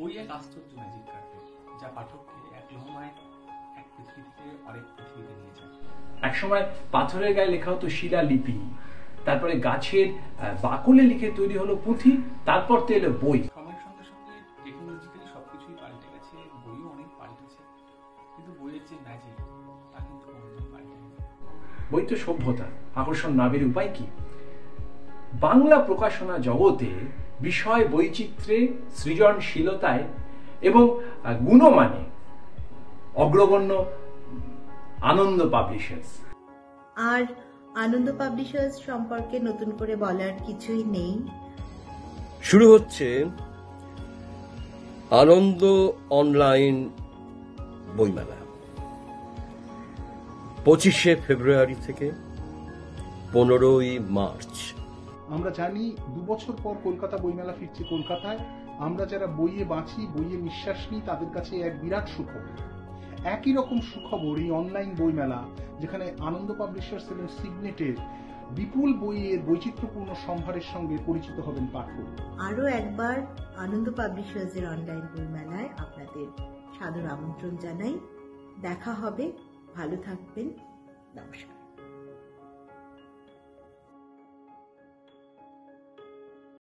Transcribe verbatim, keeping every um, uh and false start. বই এক আশ্চর্য ম্যাজিক কার্পেট যা পাঠককে এক লহমায় এক পৃথিবী থেকে আরেক পৃথিবীতে নিয়ে যায়। একসময় পাথরের গায়ে লেখা হতো শিলালিপি, তারপরে গাছের বাকলে লিখে তৈরি হলো পুঁথি, তারপর তো এলো বই। সময়ের সঙ্গে সঙ্গে টেকনোলজিক্যালি সবকিছুই পাল্টে গেছে, বইও অনেক পাল্টেছে, কিন্তু বইয়ের যে ম্যাজিক তা কিন্তু কোনোদিন পাল্টে না। বই তো সভ্যতার আকর্ষণ নামের উপায় কি? বাংলা প্রকাশনা জগতে বিষয় বৈচিত্র্যে, সৃজনশীলতায় এবং গুণমানে অগ্রগণ্য আনন্দ পাবলিশার্স। আর আনন্দ পাবলিশার্স সম্পর্কে নতুন করে বলার কিছুই নেই। শুরু হচ্ছে আনন্দ অনলাইন বইমেলা, পঁচিশে ফেব্রুয়ারি থেকে পনেরোই মার্চ। আমরা জানি দু বছর পর কলকাতা বইমেলা ফিরছে কলকাতায়। আমরা যারা বইয়ে বাঁচি, বইয়ে নিঃশ্বাস নিই, তাদের কাছে এক বিরাট সুখবর। একই রকম সুখবর এই অনলাইন বইমেলা, যেখানে আনন্দ পাবলিশার্স এবং সিগনেটের বিপুল বইয়ের বৈচিত্র্যপূর্ণ সম্ভারের সঙ্গে পরিচিত হবেন পাঠক। আরও একবার আনন্দ পাবলিশার্সের অনলাইন বইমেলায় আপনাদের সাদর আমন্ত্রণ জানাই। দেখা হবে, ভালো থাকবেন, নমস্কার।